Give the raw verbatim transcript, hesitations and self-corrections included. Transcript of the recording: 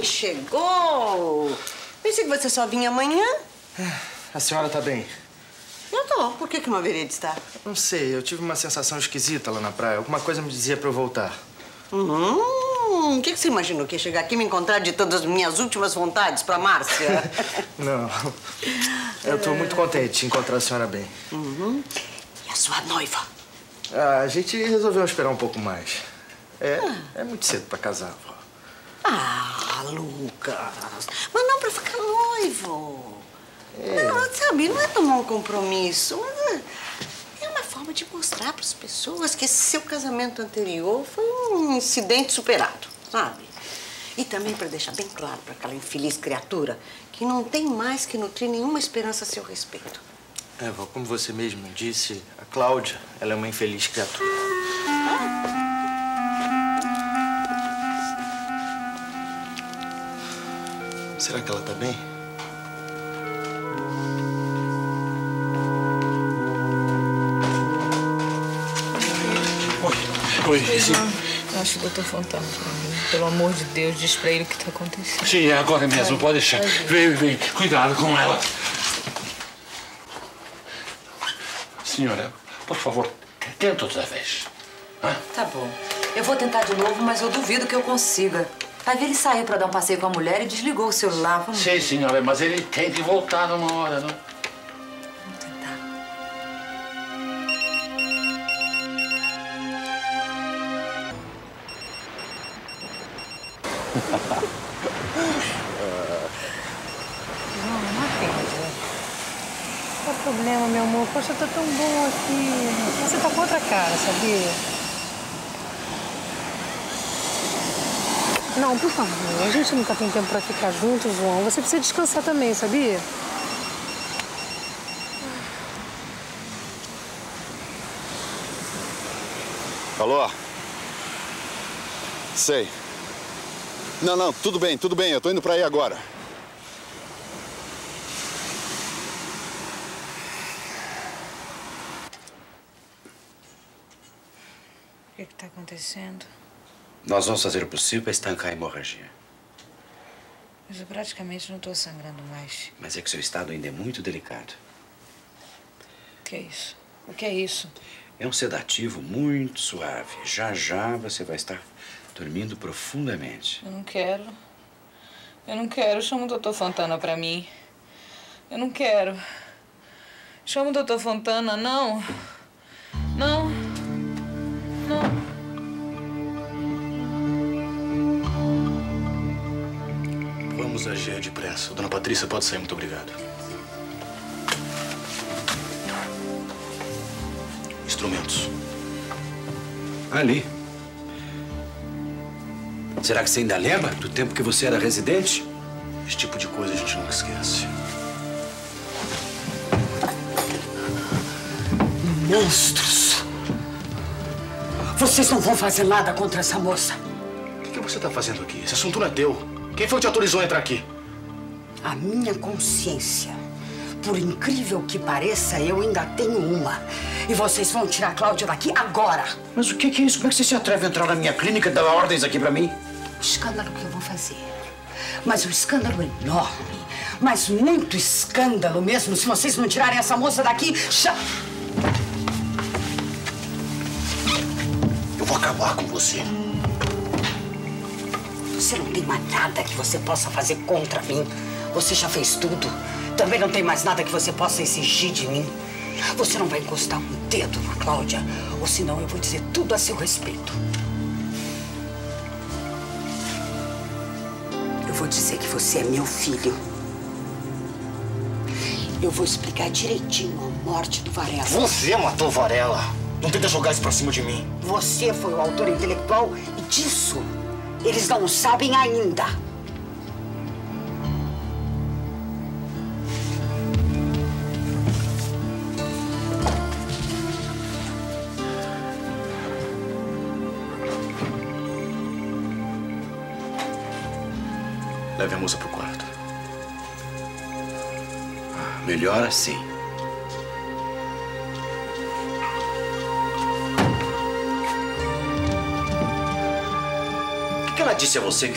E chegou! Pensei que você só vinha amanhã. A senhora tá bem? Eu tô. Por que que não haveria de estar? Não sei. Eu tive uma sensação esquisita lá na praia. Alguma coisa me dizia pra eu voltar. Hum, o que que você imaginou? Que ia chegar aqui e me encontrar de todas as minhas últimas vontades pra Márcia? Não. Eu tô muito contente de encontrar a senhora bem. Uhum. E a sua noiva? Ah, a gente resolveu esperar um pouco mais. É, ah. é muito cedo pra casar, vó. Ah, Lucas. Mas não pra ficar noivo. É. Não, sabe, não é tomar um compromisso, mas é uma forma de mostrar para as pessoas que esse seu casamento anterior foi um incidente superado, sabe? E também para deixar bem claro para aquela infeliz criatura que não tem mais que nutrir nenhuma esperança a seu respeito. É, vó, como você mesmo disse, a Cláudia, ela é uma infeliz criatura. Ah. Será que ela tá bem? Oi, João, eu acho que o doutor Fontana, pelo amor de Deus, diz pra ele o que tá acontecendo. Sim, é agora mesmo, vai, pode deixar. Vai. Vem, vem, cuidado com ela. Senhora, por favor, tenta outra vez. Hã? Tá bom, eu vou tentar de novo, mas eu duvido que eu consiga. Vai ver, ele saiu pra dar um passeio com a mulher e desligou o celular. Vamos ver. Sim, senhora, mas ele tem que voltar numa hora, não? Problema, meu amor. Poxa, eu tô tão bom aqui. Você tá com outra cara, sabia? Não, por favor. A gente nunca tem tempo pra ficar junto, João. Você precisa descansar também, sabia? Alô? Sei. Não, não. Tudo bem, tudo bem. Eu tô indo pra aí agora. O que está acontecendo? Nós vamos fazer o possível para estancar a hemorragia. Mas eu praticamente não estou sangrando mais. Mas é que seu estado ainda é muito delicado. O que é isso? O que é isso? É um sedativo muito suave. Já, já você vai estar dormindo profundamente. Eu não quero. Eu não quero. Chama o doutor Fontana para mim. Eu não quero. Chama o doutor Fontana, não. Não. Não. Vamos agir depressa. Dona Patrícia pode sair, muito obrigado. Instrumentos. Ali. Será que você ainda lembra do tempo que você era residente? Esse tipo de coisa a gente nunca esquece. Monstros! Vocês não vão fazer nada contra essa moça. O que, que você está fazendo aqui? Esse assunto não é teu. Quem foi que te autorizou a entrar aqui? A minha consciência. Por incrível que pareça, eu ainda tenho uma. E vocês vão tirar a Cláudia daqui agora. Mas o que, que é isso? Como é que você se atreve a entrar na minha clínica e dar ordens aqui pra mim? O escândalo que eu vou fazer. Mas um escândalo enorme. Mas muito escândalo mesmo. Se vocês não tirarem essa moça daqui... Já... acabar com você. Você não tem mais nada que você possa fazer contra mim. Você já fez tudo. Também não tem mais nada que você possa exigir de mim. Você não vai encostar um dedo na Cláudia, ou senão eu vou dizer tudo a seu respeito. Eu vou dizer que você é meu filho. Eu vou explicar direitinho a morte do Varela. Você matou Varela. Não tenta jogar isso pra cima de mim. Você foi o autor intelectual e disso eles não sabem ainda. Leve a moça pro quarto. Melhor assim. Ela disse a você que